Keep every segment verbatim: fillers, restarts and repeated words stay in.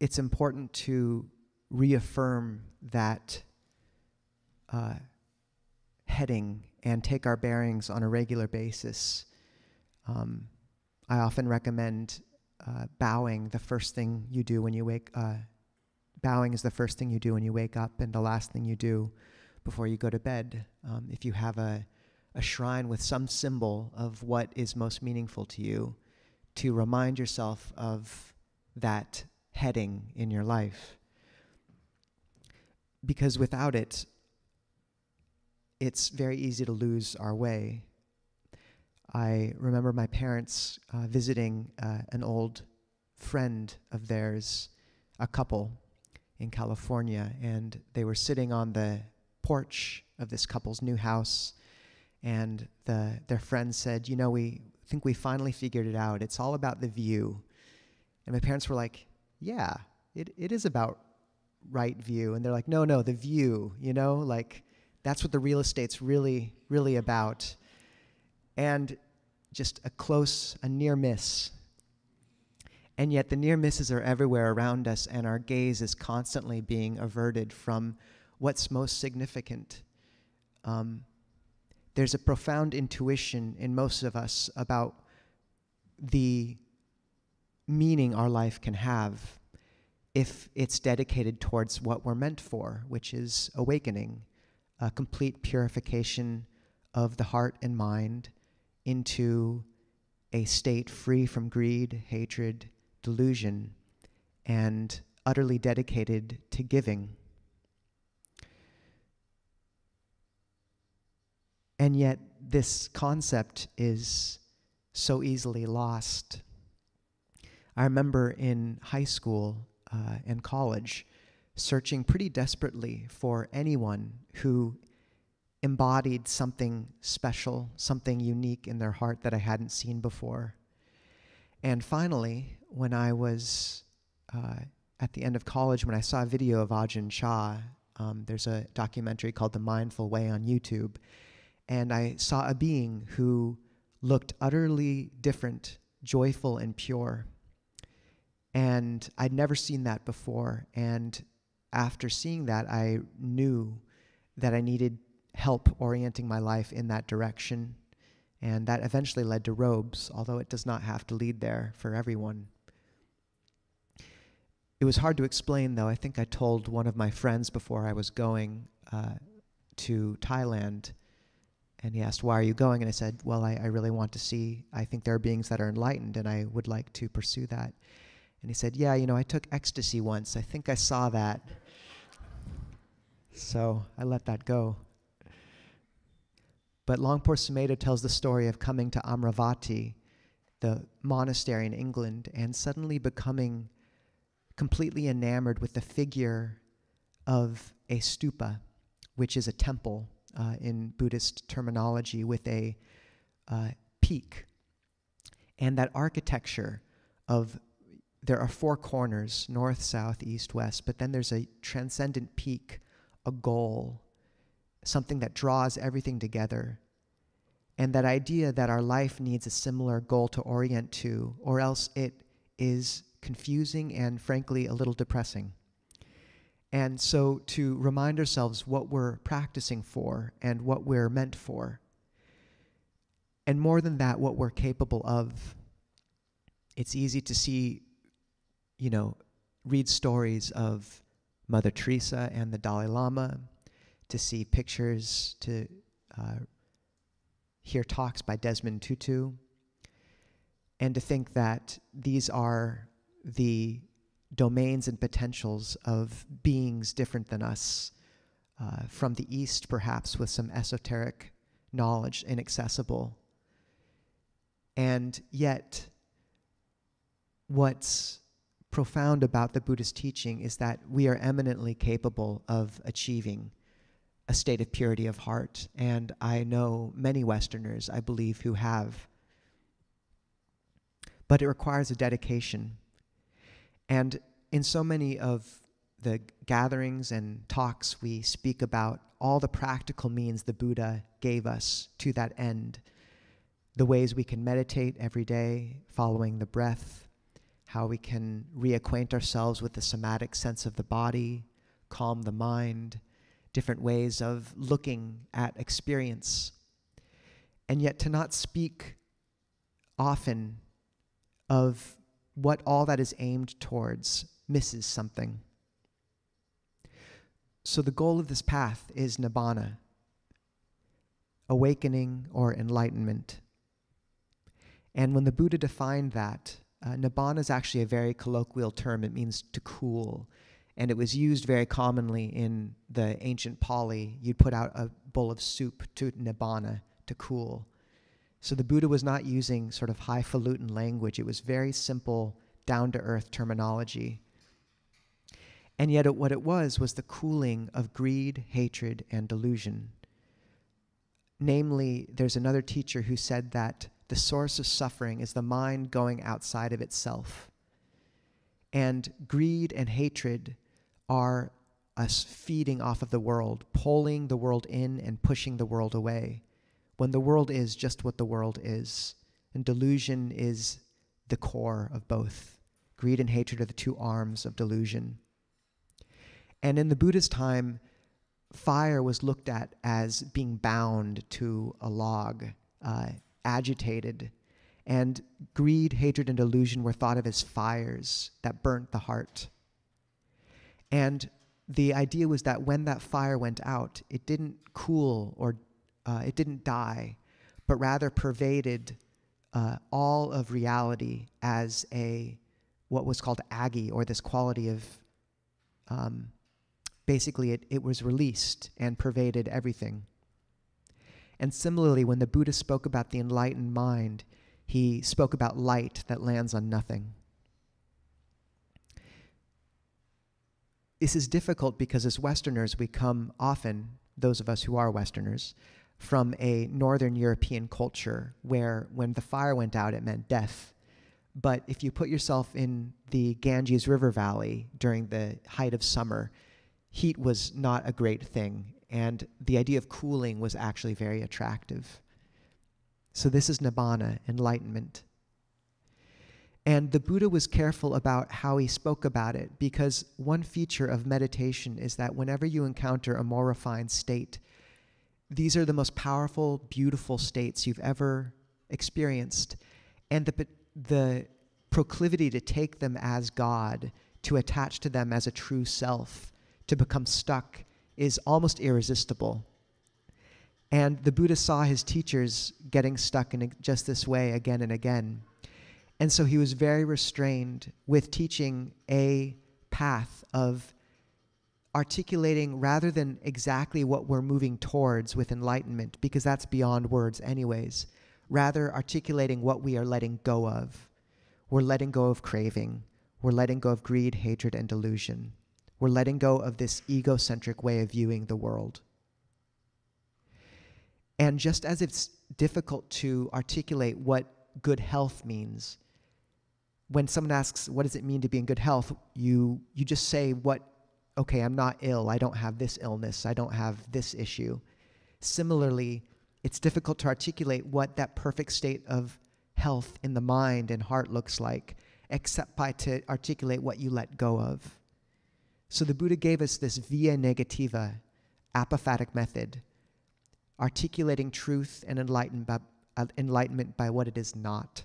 it's important to reaffirm that uh, heading and take our bearings on a regular basis. Um, I often recommend uh, bowing the first thing you do when you wake up. Uh, bowing is the first thing you do when you wake up and the last thing you do before you go to bed. Um, if you have a, a shrine with some symbol of what is most meaningful to you, to remind yourself of that heading in your life. Because without it, it's very easy to lose our way. I remember my parents uh, visiting uh, an old friend of theirs, a couple in California, and they were sitting on the porch of this couple's new house, and the, their friend said, you know, we think we finally figured it out. It's all about the view. And my parents were like, yeah, it, it is about right view. And they're like, no, no, the view, you know, like that's what the real estate's really, really about. And just a close, a near miss. And yet the near misses are everywhere around us, and our gaze is constantly being averted from what's most significant. Um, there's a profound intuition in most of us about the meaning our life can have if it's dedicated towards what we're meant for, which is awakening, a complete purification of the heart and mind into a state free from greed, hatred, delusion, and utterly dedicated to giving. And yet this concept is so easily lost. I remember in high school uh, and college searching pretty desperately for anyone who embodied something special, something unique in their heart that I hadn't seen before. And finally, when I was uh, at the end of college, when I saw a video of Ajahn Chah, um, there's a documentary called The Mindful Way on YouTube, and I saw a being who looked utterly different, joyful and pure. And I'd never seen that before. And after seeing that, I knew that I needed help orienting my life in that direction. And that eventually led to robes, although it does not have to lead there for everyone. It was hard to explain, though. I think I told one of my friends before I was going uh, to Thailand, and he asked, why are you going? And I said, well, I, I really want to see. I think there are beings that are enlightened, and I would like to pursue that. And he said, yeah, you know, I took ecstasy once. I think I saw that. So I let that go. But Luang Por Pasanno tells the story of coming to Amravati, the monastery in England, and suddenly becoming completely enamored with the figure of a stupa, which is a temple uh, in Buddhist terminology, with a uh, peak. And that architecture of, there are four corners, north, south, east, west, but then there's a transcendent peak, a goal, something that draws everything together. And that idea that our life needs a similar goal to orient to, or else it is confusing and frankly a little depressing. And so to remind ourselves what we're practicing for and what we're meant for. And more than that, what we're capable of. It's easy to see, you know, read stories of Mother Teresa and the Dalai Lama, to see pictures, to uh, hear talks by Desmond Tutu, and to think that these are the domains and potentials of beings different than us, uh, from the East perhaps with some esoteric knowledge inaccessible. And yet, what's profound about the Buddhist teaching is that we are eminently capable of achieving a state of purity of heart, and I know many Westerners, I believe, who have. But it requires a dedication. And in so many of the gatherings and talks, we speak about all the practical means the Buddha gave us to that end, the ways we can meditate every day, following the breath, how we can reacquaint ourselves with the somatic sense of the body, calm the mind, different ways of looking at experience. And yet to not speak often of what all that is aimed towards misses something. So the goal of this path is nibbana, awakening or enlightenment. And when the Buddha defined that, uh, nibbana is actually a very colloquial term. It means to cool. And it was used very commonly in the ancient Pali. You'd put out a bowl of soup to nibbana, to cool. So the Buddha was not using sort of highfalutin language. It was very simple, down-to-earth terminology. And yet it, what it was was the cooling of greed, hatred, and delusion. Namely, there's another teacher who said that the source of suffering is the mind going outside of itself. And greed and hatred are us feeding off of the world, pulling the world in and pushing the world away, when the world is just what the world is. And delusion is the core of both. Greed and hatred are the two arms of delusion. And in the Buddha's time, fire was looked at as being bound to a log, uh, agitated. And greed, hatred, and delusion were thought of as fires that burnt the heart. And the idea was that when that fire went out, it didn't cool or Uh, it didn't die, but rather pervaded uh, all of reality as a what was called agi, or this quality of, um, basically it, it was released and pervaded everything. And similarly, when the Buddha spoke about the enlightened mind, he spoke about light that lands on nothing. This is difficult because as Westerners, we come often, those of us who are Westerners, from a Northern European culture where when the fire went out, it meant death. But if you put yourself in the Ganges River Valley during the height of summer, heat was not a great thing, and the idea of cooling was actually very attractive. So this is nibbana, enlightenment. And the Buddha was careful about how he spoke about it, because one feature of meditation is that whenever you encounter a more refined state, these are the most powerful, beautiful states you've ever experienced. And the, the proclivity to take them as God, to attach to them as a true self, to become stuck, is almost irresistible. And the Buddha saw his teachers getting stuck in just this way again and again. And so he was very restrained with teaching a path of articulating rather than exactly what we're moving towards with enlightenment, because that's beyond words anyways, rather articulating what we are letting go of. We're letting go of craving. We're letting go of greed, hatred, and delusion. We're letting go of this egocentric way of viewing the world. And just as it's difficult to articulate what good health means, when someone asks, what does it mean to be in good health? You, you just say what okay, I'm not ill, I don't have this illness, I don't have this issue. Similarly, it's difficult to articulate what that perfect state of health in the mind and heart looks like, except by to articulate what you let go of. So the Buddha gave us this via negativa, apophatic method, articulating truth and enlightenment by what it is not.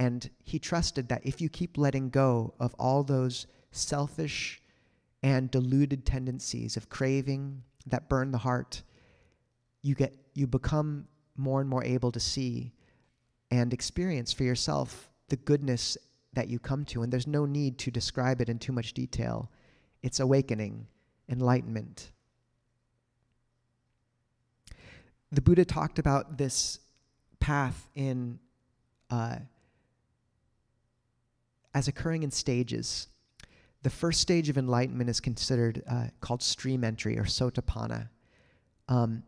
And he trusted that if you keep letting go of all those selfish and deluded tendencies of craving that burn the heart, you get, you become more and more able to see and experience for yourself the goodness that you come to. And there's no need to describe it in too much detail. It's awakening, enlightenment. The Buddha talked about this path in uh, as occurring in stages. The first stage of enlightenment is considered uh, called stream entry, or sotapanna. Um,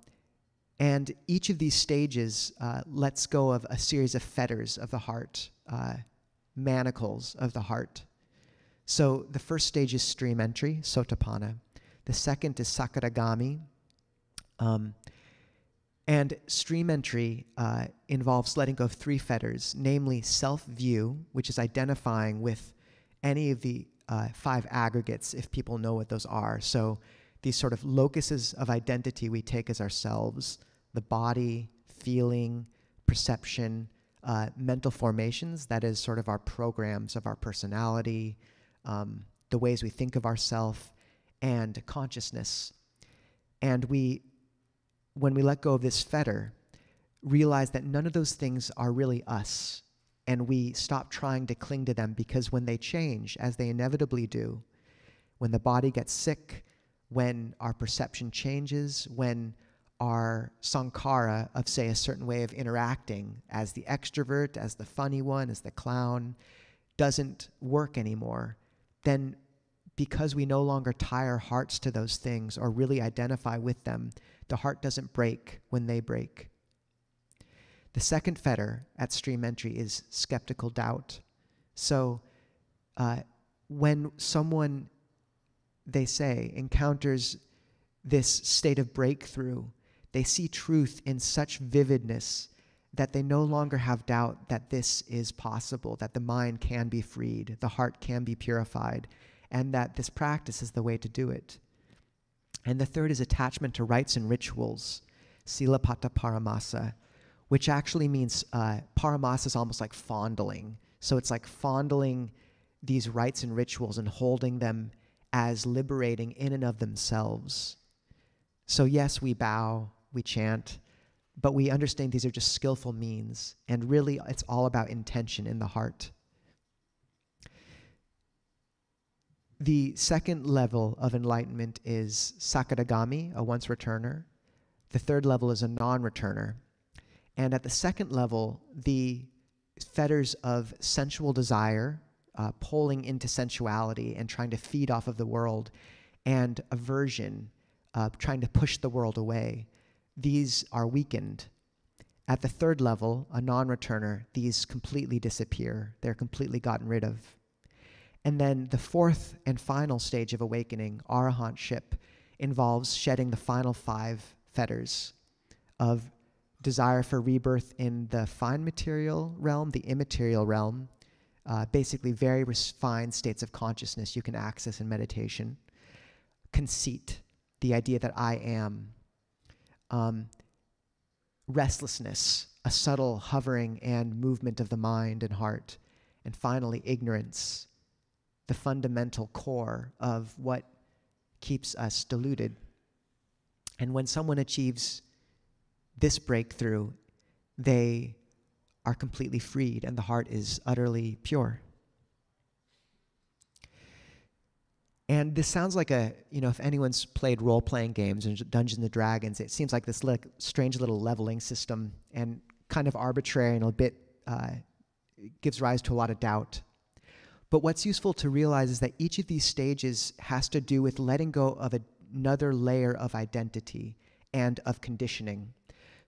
and each of these stages uh, lets go of a series of fetters of the heart, uh, manacles of the heart. So the first stage is stream entry, sotapanna. The second is sakadagami. Um, And stream entry uh, involves letting go of three fetters, namely self-view, which is identifying with any of the uh, five aggregates, if people know what those are. So these sort of locuses of identity we take as ourselves, the body, feeling, perception, uh, mental formations, that is sort of our programs of our personality, um, the ways we think of ourselves, and consciousness. And we... when we let go of this fetter, realize that none of those things are really us, and we stop trying to cling to them, because when they change, as they inevitably do, when the body gets sick, when our perception changes, when our sankhara of, say, a certain way of interacting as the extrovert, as the funny one, as the clown, doesn't work anymore, then because we no longer tie our hearts to those things or really identify with them, the heart doesn't break when they break. The second fetter at stream entry is skeptical doubt. So uh, when someone, they say, encounters this state of breakthrough, they see truth in such vividness that they no longer have doubt that this is possible, that the mind can be freed, the heart can be purified, and that this practice is the way to do it. And the third is attachment to rites and rituals, silapata paramasa, which actually means uh, paramasa is almost like fondling. So it's like fondling these rites and rituals and holding them as liberating in and of themselves. So yes, we bow, we chant, but we understand these are just skillful means, and really it's all about intention in the heart. The second level of enlightenment is sakadagami, a once-returner. The third level is a non-returner. And at the second level, the fetters of sensual desire, uh, pulling into sensuality and trying to feed off of the world, and aversion, uh, trying to push the world away, these are weakened. At the third level, a non-returner, these completely disappear. They're completely gotten rid of. And then the fourth and final stage of awakening, arahantship, involves shedding the final five fetters of desire for rebirth in the fine material realm, the immaterial realm, uh, basically very refined states of consciousness you can access in meditation, conceit, the idea that I am, um, restlessness, a subtle hovering and movement of the mind and heart, and finally ignorance, the fundamental core of what keeps us deluded. And when someone achieves this breakthrough, they are completely freed and the heart is utterly pure. And this sounds like a, you know, if anyone's played role-playing games and Dungeons and Dragons, it seems like this li- strange little leveling system, and kind of arbitrary and a bit, uh, gives rise to a lot of doubt. But what's useful to realize is that each of these stages has to do with letting go of another layer of identity and of conditioning.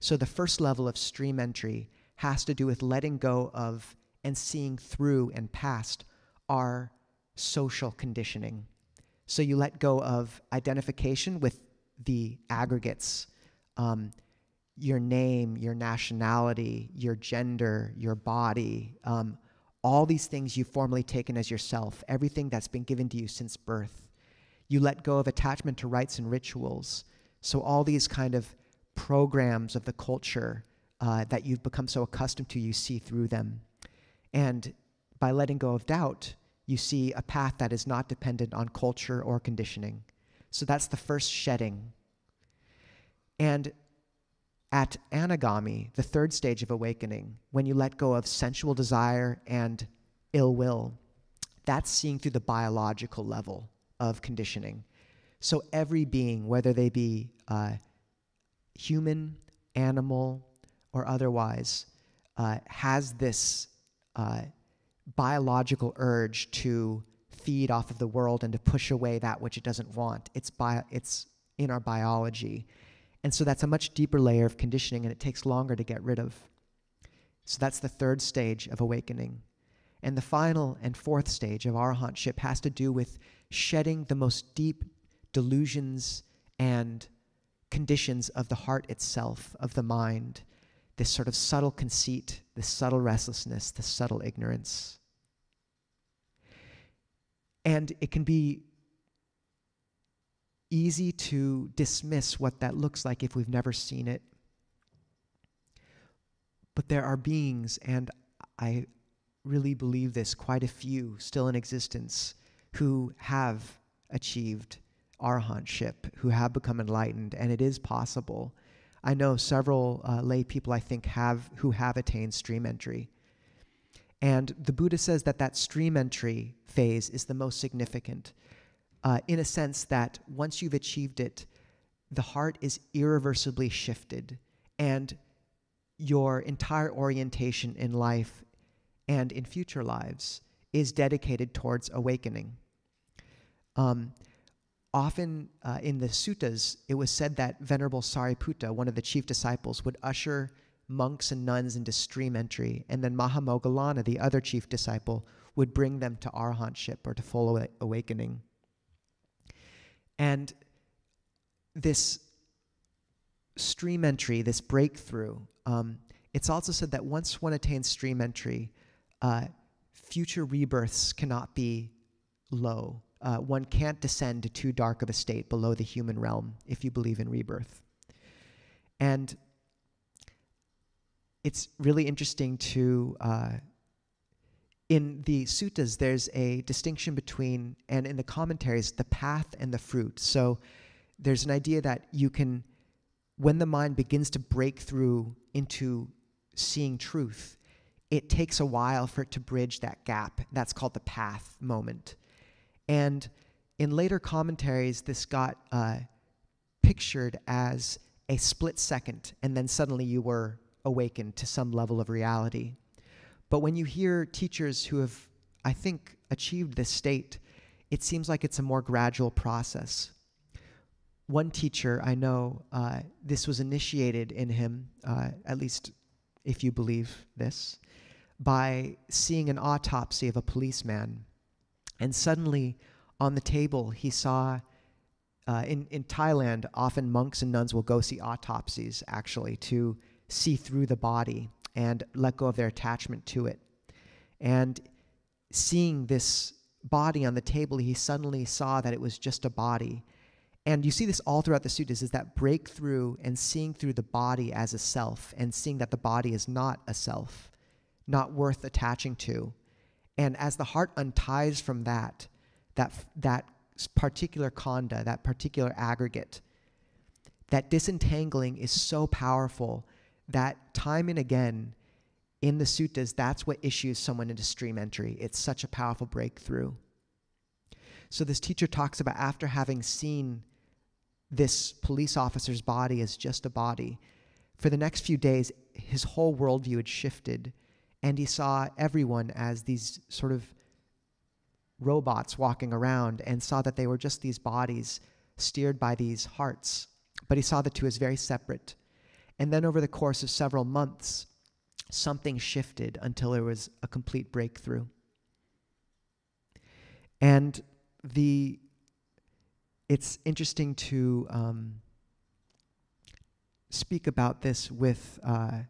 So the first level of stream entry has to do with letting go of and seeing through and past our social conditioning. So you let go of identification with the aggregates, um, your name, your nationality, your gender, your body, um, all these things you've formerly taken as yourself, everything that's been given to you since birth. You let go of attachment to rites and rituals. So all these kind of programs of the culture uh, that you've become so accustomed to, you see through them. And by letting go of doubt, you see a path that is not dependent on culture or conditioning. So that's the first shedding. And at anagami, the third stage of awakening, when you let go of sensual desire and ill will, that's seeing through the biological level of conditioning. So every being, whether they be uh, human, animal, or otherwise, uh, has this uh, biological urge to feed off of the world and to push away that which it doesn't want. It's, bio- it's in our biology. And so that's a much deeper layer of conditioning, and it takes longer to get rid of. So that's the third stage of awakening. And the final and fourth stage of arahantship has to do with shedding the most deep delusions and conditions of the heart itself, of the mind, this sort of subtle conceit, this subtle restlessness, this subtle ignorance. And it can be easy to dismiss what that looks like if we've never seen it. But there are beings, and I really believe this, quite a few still in existence, who have achieved arahantship, who have become enlightened, and it is possible. I know several uh, lay people, I think, have who have attained stream entry. And the Buddha says that that stream entry phase is the most significant, uh, in a sense that once you've achieved it, the heart is irreversibly shifted, and your entire orientation in life and in future lives is dedicated towards awakening. Um, often uh, in the suttas, it was said that Venerable Sariputta, one of the chief disciples, would usher monks and nuns into stream entry, and then Mahamoggallana, the other chief disciple, would bring them to arahantship, or to full awakening. And this stream entry, this breakthrough, um, it's also said that once one attains stream entry, uh, future rebirths cannot be low. Uh, one can't descend to too dark of a state below the human realm if you believe in rebirth. And it's really interesting to, uh, in the suttas, there's a distinction between, and in the commentaries, the path and the fruit. So there's an idea that you can, when the mind begins to break through into seeing truth, it takes a while for it to bridge that gap. That's called the path moment. And in later commentaries, this got uh, pictured as a split second, and then suddenly you were awakened to some level of reality. But when you hear teachers who have, I think, achieved this state, it seems like it's a more gradual process. One teacher, I know, uh, this was initiated in him, uh, at least if you believe this, by seeing an autopsy of a policeman. And suddenly, on the table, he saw, uh, in, in Thailand, often monks and nuns will go see autopsies, actually, to see through the body and let go of their attachment to it. And seeing this body on the table, he suddenly saw that it was just a body. And you see this all throughout the suttas, is that breakthrough and seeing through the body as a self, and seeing that the body is not a self, not worth attaching to. And as the heart unties from that, that, that particular khanda, that particular aggregate, that disentangling is so powerful that time and again in the suttas, that's what issues someone into stream entry. It's such a powerful breakthrough. So this teacher talks about, after having seen this police officer's body as just a body, for the next few days, his whole worldview had shifted. And he saw everyone as these sort of robots walking around, and saw that they were just these bodies steered by these hearts. But he saw the two as very separate. And then over the course of several months, something shifted until there was a complete breakthrough. And the, it's interesting to um, speak about this with... Uh,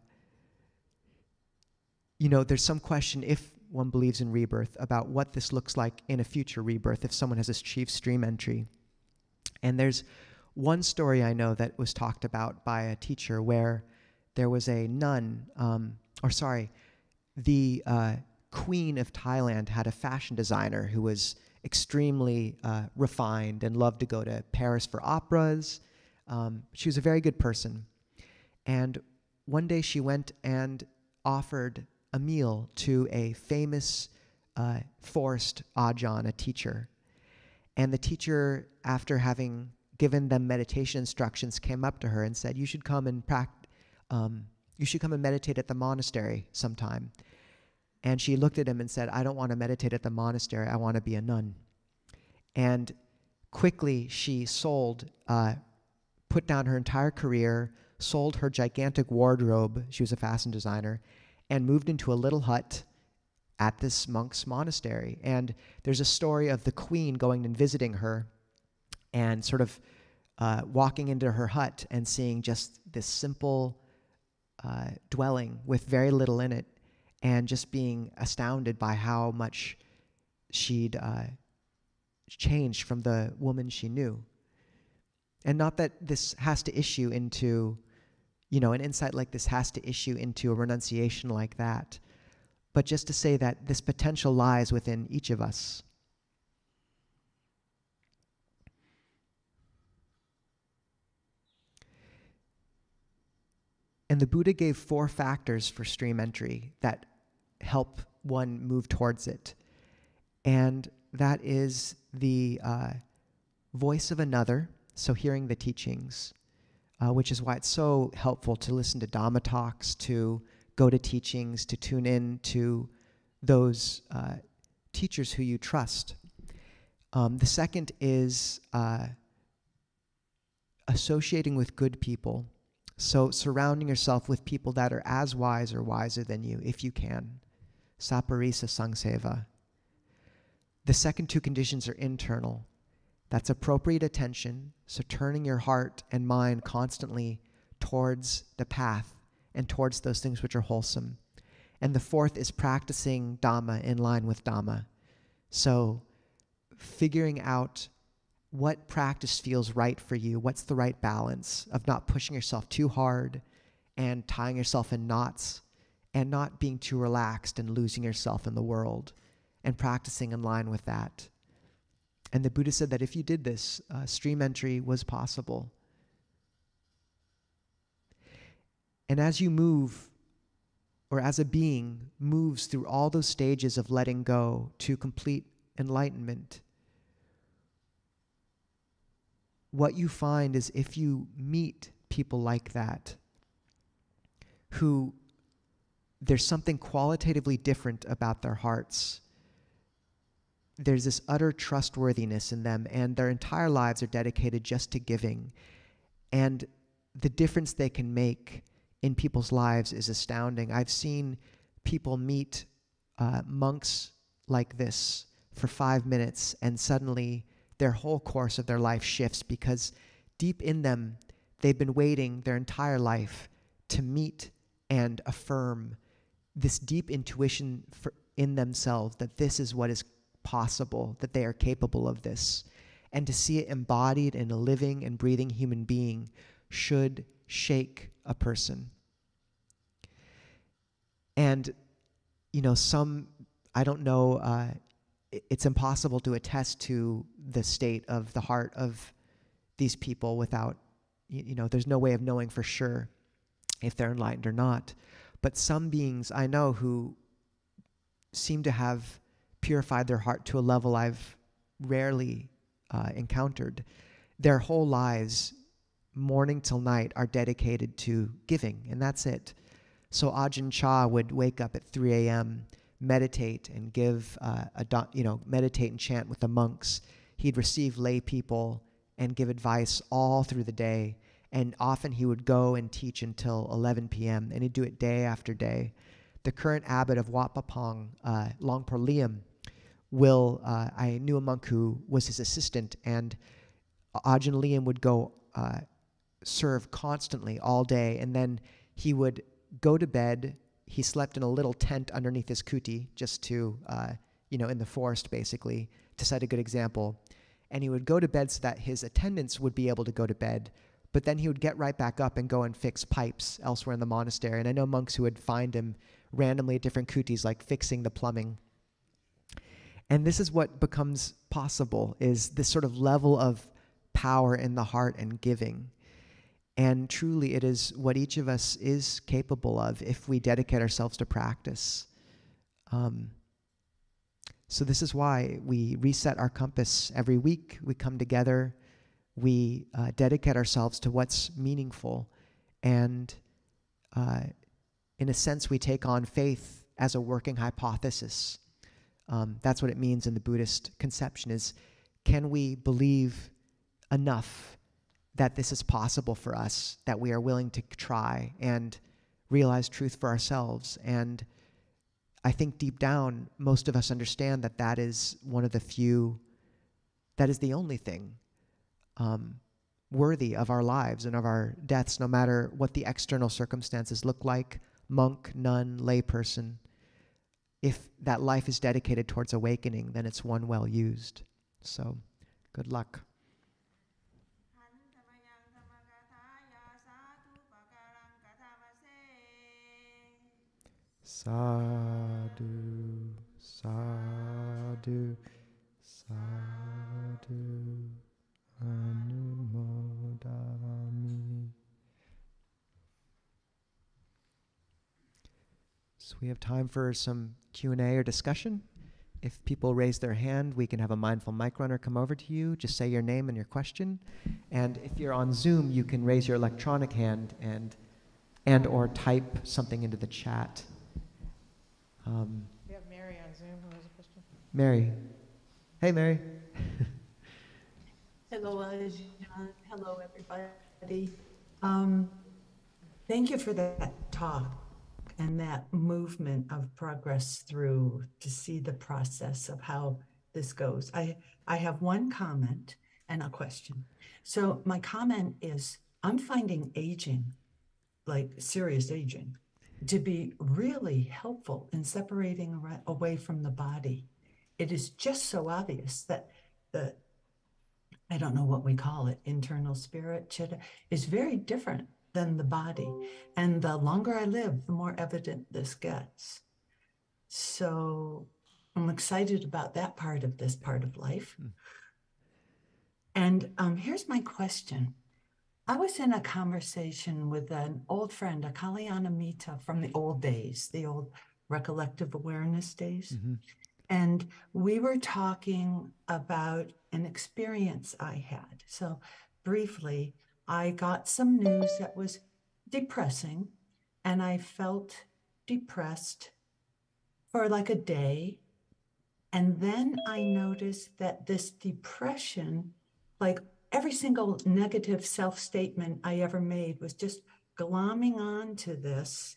You know, there's some question, if one believes in rebirth, about what this looks like in a future rebirth if someone has achieved stream entry. And there's one story I know that was talked about by a teacher where there was a nun, um, or sorry, the uh, queen of Thailand had a fashion designer who was extremely uh, refined and loved to go to Paris for operas. Um, she was a very good person. And one day she went and offered a meal to a famous uh, forest Ajahn, a teacher. And the teacher, after having given them meditation instructions, came up to her and said, you should come and pract- um, you should come and meditate at the monastery sometime. And she looked at him and said, I don't want to meditate at the monastery, I want to be a nun. And quickly she sold, uh, put down her entire career, sold her gigantic wardrobe, she was a fashion designer, and moved into a little hut at this monk's monastery. And there's a story of the queen going and visiting her and sort of uh, walking into her hut and seeing just this simple uh, dwelling with very little in it, and just being astounded by how much she'd uh, changed from the woman she knew. And not that this has to issue into, you know, an insight like this has to issue into a renunciation like that, but just to say that this potential lies within each of us. And the Buddha gave four factors for stream entry that help one move towards it. And that is the uh, voice of another, so hearing the teachings, uh, which is why it's so helpful to listen to Dhamma talks, to go to teachings, to tune in to those uh, teachers who you trust. Um, the second is uh, associating with good people. So surrounding yourself with people that are as wise or wiser than you, if you can. Saparisa sangseva. The second two conditions are internal. That's appropriate attention, so turning your heart and mind constantly towards the path and towards those things which are wholesome. And the fourth is practicing Dhamma in line with Dhamma. So figuring out what practice feels right for you, what's the right balance of not pushing yourself too hard and tying yourself in knots and not being too relaxed and losing yourself in the world and practicing in line with that. And the Buddha said that if you did this, uh, stream entry was possible. And as you move, or as a being moves through all those stages of letting go to complete enlightenment, what you find is if you meet people like that, who there's something qualitatively different about their hearts, there's this utter trustworthiness in them, and their entire lives are dedicated just to giving. And the difference they can make in people's lives is astounding. I've seen people meet uh, monks like this for five minutes, and suddenly their whole course of their life shifts because deep in them, they've been waiting their entire life to meet and affirm this deep intuition for in themselves that this is what is possible, that they are capable of this. And to see it embodied in a living and breathing human being should shake a person. And, you know, some, I don't know, uh, it's impossible to attest to the state of the heart of these people without, you know, there's no way of knowing for sure if they're enlightened or not. But some beings I know who seem to have purified their heart to a level I've rarely uh, encountered. Their whole lives, morning till night, are dedicated to giving, and that's it. So Ajahn Chah would wake up at three A M, meditate and give, uh, a, you know, meditate and chant with the monks. He'd receive lay people and give advice all through the day. And often he would go and teach until eleven P M and he'd do it day after day. The current abbot of Wat Pa Pong, uh, Luang Por Liam, will, uh, I knew a monk who was his assistant, and Ajahn Liam would go uh, serve constantly all day. And then he would go to bed. He slept in a little tent underneath his kuti, just to, uh, you know, in the forest, basically, to set a good example. And he would go to bed so that his attendants would be able to go to bed. But then he would get right back up and go and fix pipes elsewhere in the monastery. And I know monks who would find him randomly at different kutis, like fixing the plumbing. And this is what becomes possible, is this sort of level of power in the heart and giving. And truly, it is what each of us is capable of if we dedicate ourselves to practice. Um, so this is why we reset our compass every week. We come together. We uh, dedicate ourselves to what's meaningful. And uh, in a sense, we take on faith as a working hypothesis. Um, that's what it means in the Buddhist conception, is can we believe enough that this is possible for us, that we are willing to try and realize truth for ourselves. And I think deep down, most of us understand that that is one of the few, that is the only thing um, worthy of our lives and of our deaths, no matter what the external circumstances look like, monk, nun, layperson. If that life is dedicated towards awakening, then it's one well used. So, good luck. Sadhu, sadhu, sadhu, anumodami. So we have time for some Q and A or discussion. If people raise their hand, we can have a mindful mic runner come over to you. Just say your name and your question. And if you're on Zoom, you can raise your electronic hand and and or type something into the chat. Um, we have Mary on Zoom who has a question. Mary. Hey, Mary. Hello, Ajahn. Hello, everybody. Um, thank you for that talk and that movement of progress through to see the process of how this goes. I, I have one comment and a question. So my comment is, I'm finding aging, like serious aging, to be really helpful in separating away from the body. It is just so obvious that the, I don't know what we call it, internal spirit, citta, is very different than the body. And the longer I live, the more evident this gets. So I'm excited about that part of this part of life. Mm. And um, here's my question. I was in a conversation with an old friend, a Kalyanamita from the old days, the old recollective awareness days. Mm-hmm. And we were talking about an experience I had. So briefly, I got some news that was depressing, and I felt depressed for like a day. And then I noticed that this depression, like, every single negative self-statement I ever made was just glomming on to this.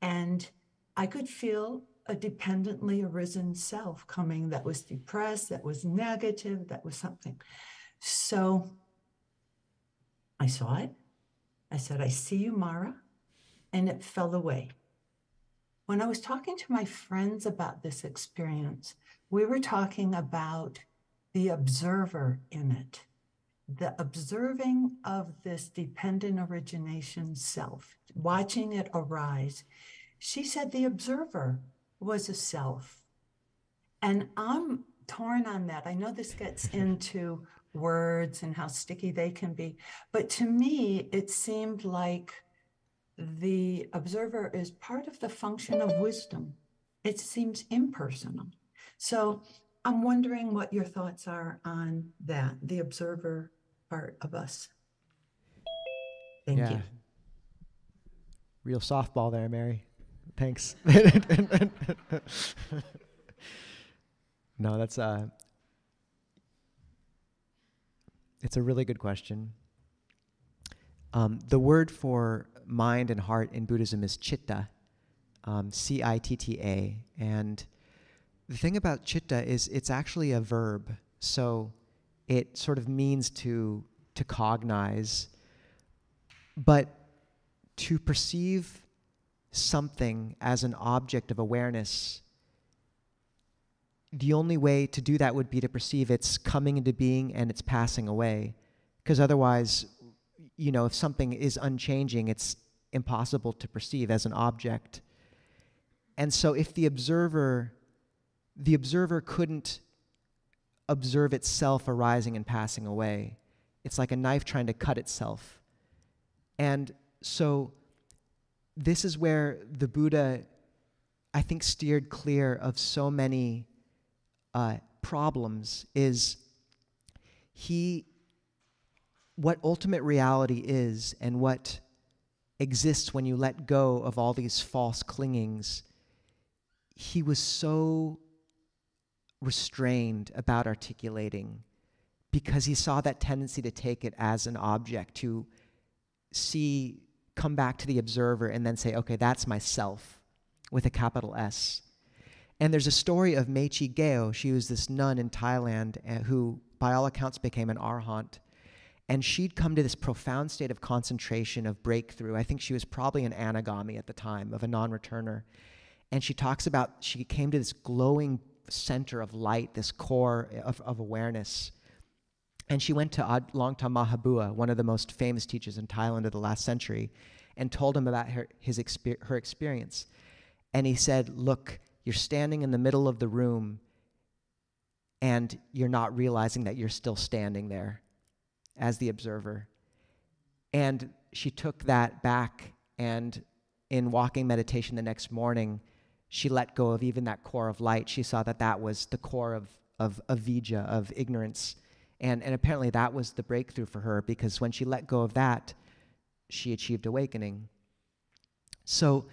And I could feel a dependently arisen self coming that was depressed, that was negative, that was something. So I saw it. I said, I see you, Mara. And it fell away. When I was talking to my friends about this experience, we were talking about the observer in it. The observing of this dependent origination self, watching it arise. She said the observer was a self. And I'm torn on that. I know this gets into words and how sticky they can be, but to me, it seemed like the observer is part of the function of wisdom. It seems impersonal. So I'm wondering what your thoughts are on that, the observer part of us. Thank yeah. you. Real softball there, Mary. Thanks. No, that's uh it's a really good question. Um, the word for mind and heart in Buddhism is citta, um, C I T T A, and the thing about citta is it's actually a verb, so it sort of means to to cognize, but to perceive something as an object of awareness, the only way to do that would be to perceive its coming into being and its passing away, because otherwise, you know, if something is unchanging, it's impossible to perceive as an object. And so if the observer the observer couldn't observe itself arising and passing away, it's like a knife trying to cut itself. And so this is where the Buddha, I think, steered clear of so many uh, problems, is he, what ultimate reality is and what exists when you let go of all these false clingings, he was so restrained about articulating because he saw that tendency to take it as an object, to see, come back to the observer and then say, okay, that's myself with a capital S. And there's a story of Mechi Geo. She was this nun in Thailand who, by all accounts, became an arahant. And she'd come to this profound state of concentration, of breakthrough. I think she was probably an anagami at the time, of a non-returner. And she talks about, she came to this glowing center of light, this core of, of awareness. And she went to Luang Ta Maha Bua, one of the most famous teachers in Thailand of the last century, and told him about her, his exper her experience. And he said, look, you're standing in the middle of the room and you're not realizing that you're still standing there as the observer. And she took that back, and in walking meditation the next morning, she let go of even that core of light. She saw that that was the core of, of avijja, of ignorance. And, and apparently that was the breakthrough for her, because when she let go of that, she achieved awakening. So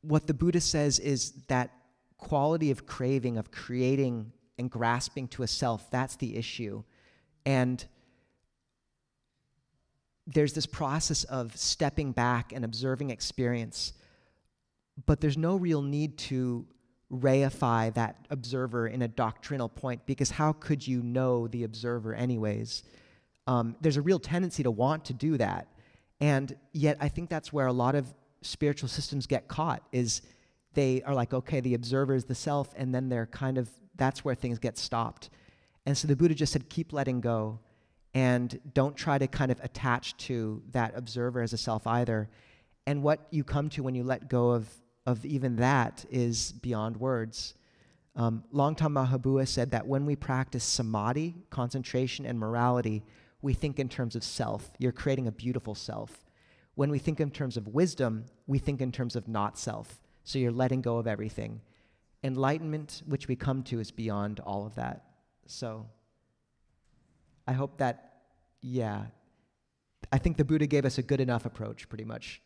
what the Buddha says is that quality of craving, of creating and grasping to a self, that's the issue. And there's this process of stepping back and observing experience, but there's no real need to reify that observer in a doctrinal point, because how could you know the observer anyways? Um, there's a real tendency to want to do that. And yet I think that's where a lot of spiritual systems get caught, is they are like, okay, the observer is the self, and then they're kind of, that's where things get stopped. And so the Buddha just said, keep letting go, and don't try to kind of attach to that observer as a self either. And what you come to when you let go of, of even that is beyond words. Um, Luang Ta Maha Bua said that when we practice samadhi, concentration, and morality, we think in terms of self. You're creating a beautiful self. When we think in terms of wisdom, we think in terms of not self. So you're letting go of everything. Enlightenment, which we come to, is beyond all of that. So I hope that, yeah, I think the Buddha gave us a good enough approach, pretty much.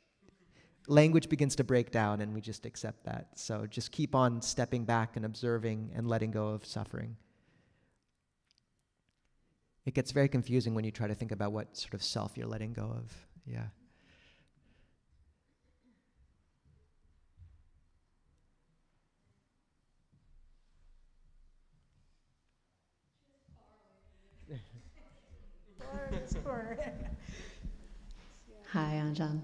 Language begins to break down, and we just accept that. So just keep on stepping back and observing and letting go of suffering. It gets very confusing when you try to think about what sort of self you're letting go of. Yeah. Hi, Ajahn.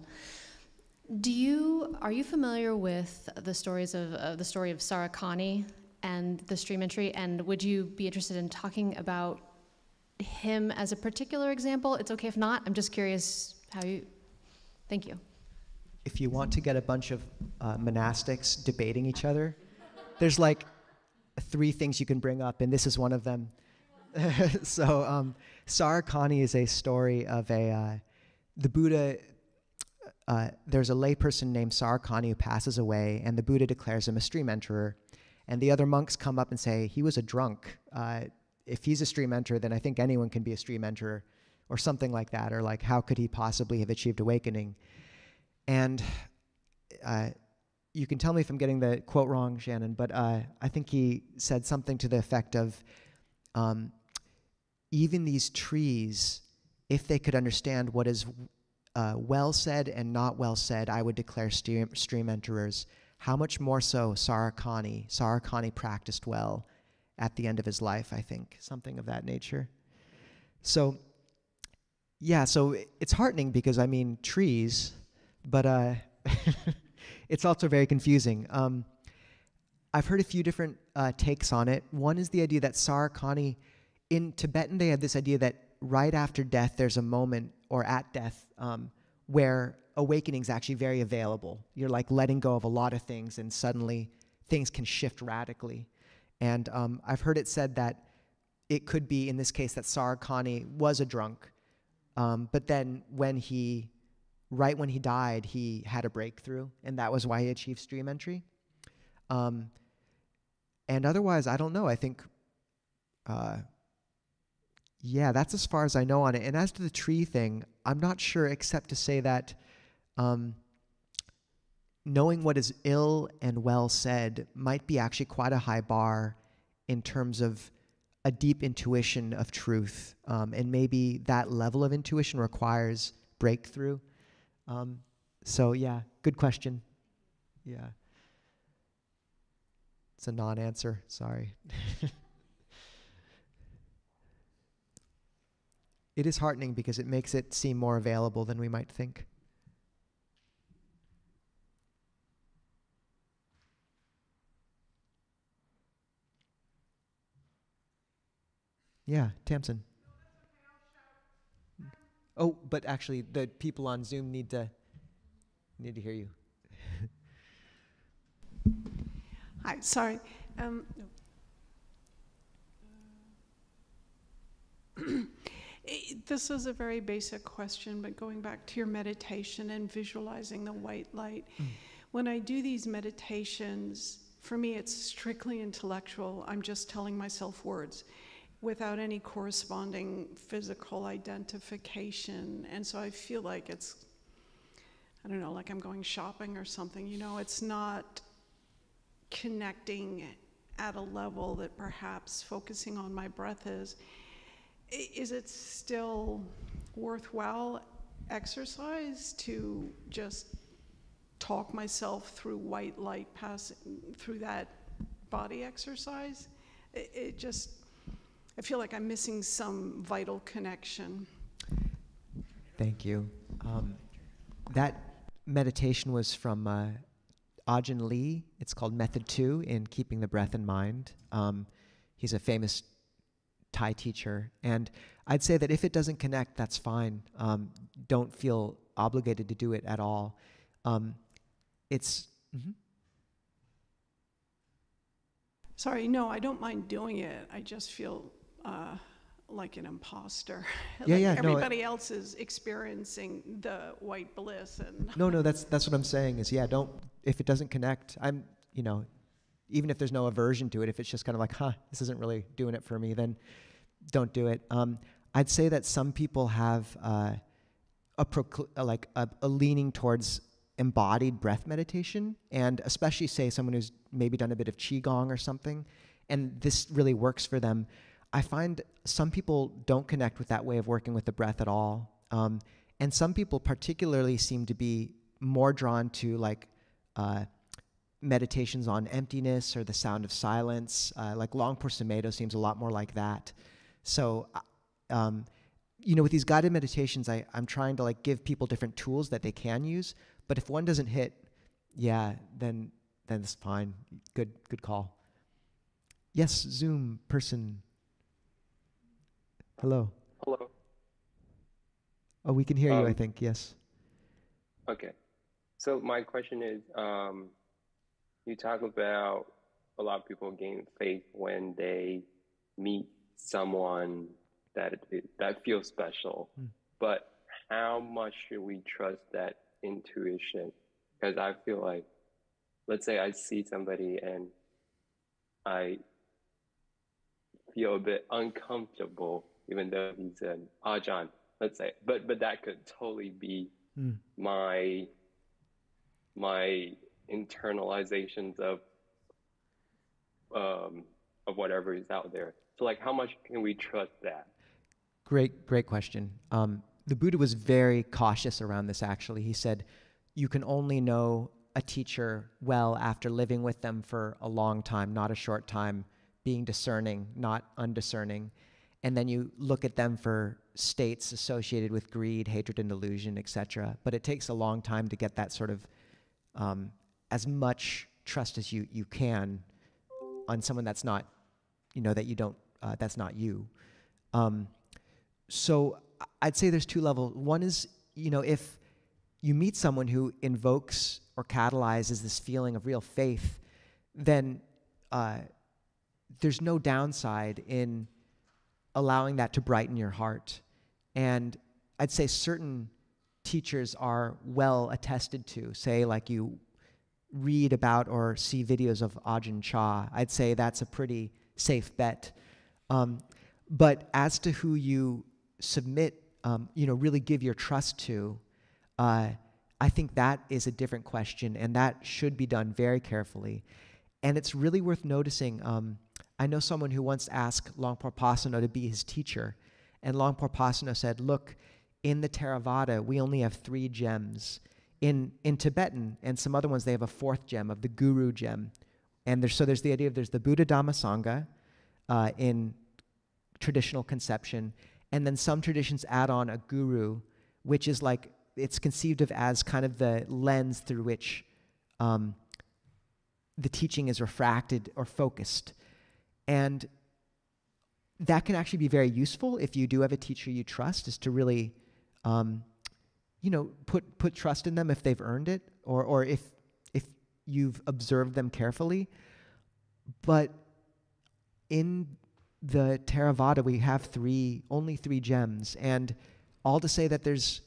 Do you are you familiar with the stories of uh, the story of Sarakani and the stream entry? And would you be interested in talking about him as a particular example? It's okay if not. I'm just curious how you. Thank you. If you want to get a bunch of uh, monastics debating each other, there's like three things you can bring up, and this is one of them. So um, Sarakani is a story of a uh, the Buddha. Uh, there's a layperson named Sarakani who passes away, and the Buddha declares him a stream enterer. And the other monks come up and say, he was a drunk. Uh, if he's a stream enterer, then I think anyone can be a stream enterer, or something like that, or like, how could he possibly have achieved awakening? And uh, you can tell me if I'm getting the quote wrong, Shannon, but uh, I think he said something to the effect of, um, even these trees, if they could understand what is uh, well said and not well said, I would declare stream, stream enterers. How much more so Sarakani. Sarakani practiced well at the end of his life, I think, something of that nature. So, yeah, so it's heartening because, I mean, trees, but uh, it's also very confusing. Um, I've heard a few different uh, takes on it. One is the idea that Sarakani, in Tibetan, they had this idea that right after death, there's a moment, or at death, um, where awakening is actually very available. You're like letting go of a lot of things, and suddenly things can shift radically. And um, I've heard it said that it could be, in this case, that Sarakani was a drunk, um, but then when he, right when he died, he had a breakthrough, and that was why he achieved stream entry. Um, and otherwise, I don't know. I think, uh, yeah, that's as far as I know on it. And as to the tree thing, I'm not sure, except to say that um, knowing what is ill and well said might be actually quite a high bar in terms of a deep intuition of truth. Um, and maybe that level of intuition requires breakthrough. Um, so yeah, good question. Yeah. It's a non-answer, sorry. it is heartening because it makes it seem more available than we might think. Yeah, Tamsin. Oh, but actually, the people on Zoom need to need to hear you. Hi, sorry. Um, no. This is a very basic question, but going back to your meditation and visualizing the white light, mm. when I do these meditations, for me it's strictly intellectual. I'm just telling myself words without any corresponding physical identification. And so I feel like it's, I don't know, like I'm going shopping or something. You know, it's not connecting at a level that perhaps focusing on my breath is. Is it still worthwhile exercise to just talk myself through white light passing through that body exercise? It, it just, I feel like I'm missing some vital connection. Thank you. Um, that meditation was from uh, Ajahn Lee. It's called Method Two in Keeping the Breath in Mind. Um, he's a famous Thai teacher. And I'd say that if it doesn't connect, that's fine. Um, don't feel obligated to do it at all. Um, it's... Mm-hmm. Sorry, no, I don't mind doing it. I just feel... Uh, like an imposter. Yeah, like yeah. Everybody no, else is experiencing the white bliss, and no, no. That's that's what I'm saying. Is yeah. Don't if it doesn't connect. I'm you know, even if there's no aversion to it, if it's just kind of like, huh, this isn't really doing it for me, then don't do it. Um, I'd say that some people have uh, a procl uh, like a, a leaning towards embodied breath meditation, and especially say someone who's maybe done a bit of Qigong or something, and this really works for them. I find some people don't connect with that way of working with the breath at all. Um, and some people particularly seem to be more drawn to like uh, meditations on emptiness or the sound of silence. Uh, like Luang Por Pasanno seems a lot more like that. So, um, you know, with these guided meditations, I, I'm trying to like give people different tools that they can use. But if one doesn't hit, yeah, then, then it's fine. Good, good call. Yes, Zoom person. Hello. Hello. Oh, we can hear um, you, I think. Yes. Okay. So my question is, um, you talk about a lot of people gain faith when they meet someone that that feels special. Mm. But how much should we trust that intuition? Because I feel like, let's say I see somebody and I feel a bit uncomfortable, even though he's an Ajahn, let's say, but but that could totally be mm. my my internalizations of um, of whatever is out there. So, like, how much can we trust that? Great, great question. Um, the Buddha was very cautious around this. Actually, he said, "You can only know a teacher well after living with them for a long time, not a short time. Being discerning, not undiscerning." And then you look at them for states associated with greed, hatred, and delusion, et cetera. But it takes a long time to get that sort of um, as much trust as you you can on someone that's not, you know, that you don't, uh, that's not you. Um, so I'd say there's two levels. One is, you know, if you meet someone who invokes or catalyzes this feeling of real faith, then uh, there's no downside in allowing that to brighten your heart. And I'd say certain teachers are well attested to, say like you read about or see videos of Ajahn Chah. I'd say that's a pretty safe bet. Um, but as to who you submit, um, you know, really give your trust to, uh, I think that is a different question, and that should be done very carefully. And it's really worth noticing. Um, I know someone who once asked Luang Por Pasanno to be his teacher, and Luang Por Pasanno said, "Look, in the Theravada, we only have three gems. In in Tibetan and some other ones, they have a fourth gem of the Guru gem." And there's, so there's the idea of there's the Buddha Dhamma Sangha uh, in traditional conception, And then some traditions add on a guru, which is like, it's conceived of as kind of the lens through which um, the teaching is refracted or focused. And that can actually be very useful if you do have a teacher you trust, is to really, um, you know, put, put trust in them if they've earned it, or, or if, if you've observed them carefully. But in the Theravada, we have three, only three gems, and all to say that there's,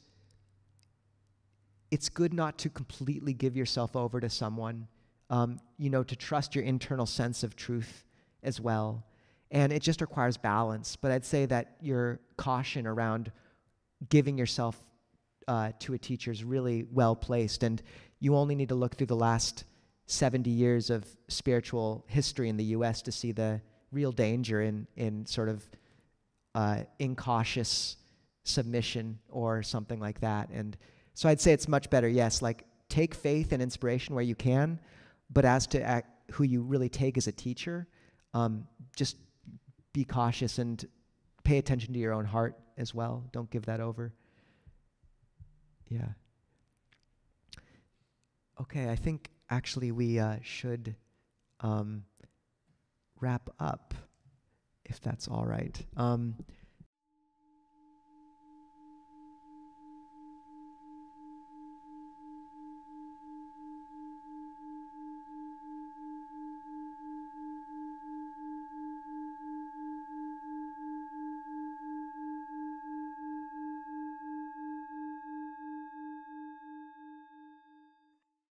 it's good not to completely give yourself over to someone, um, you know, to trust your internal sense of truth as well. And it just requires balance. But I'd say that your caution around giving yourself uh, to a teacher is really well placed. And you only need to look through the last seventy years of spiritual history in the U S to see the real danger in, in sort of uh, incautious submission or something like that. And so I'd say it's much better, yes, like take faith and inspiration where you can, but as to act, who you really take as a teacher, um, just be cautious and pay attention to your own heart as well. Don't give that over. Yeah. Okay, I think actually we uh, should um, wrap up, if that's all right. Um,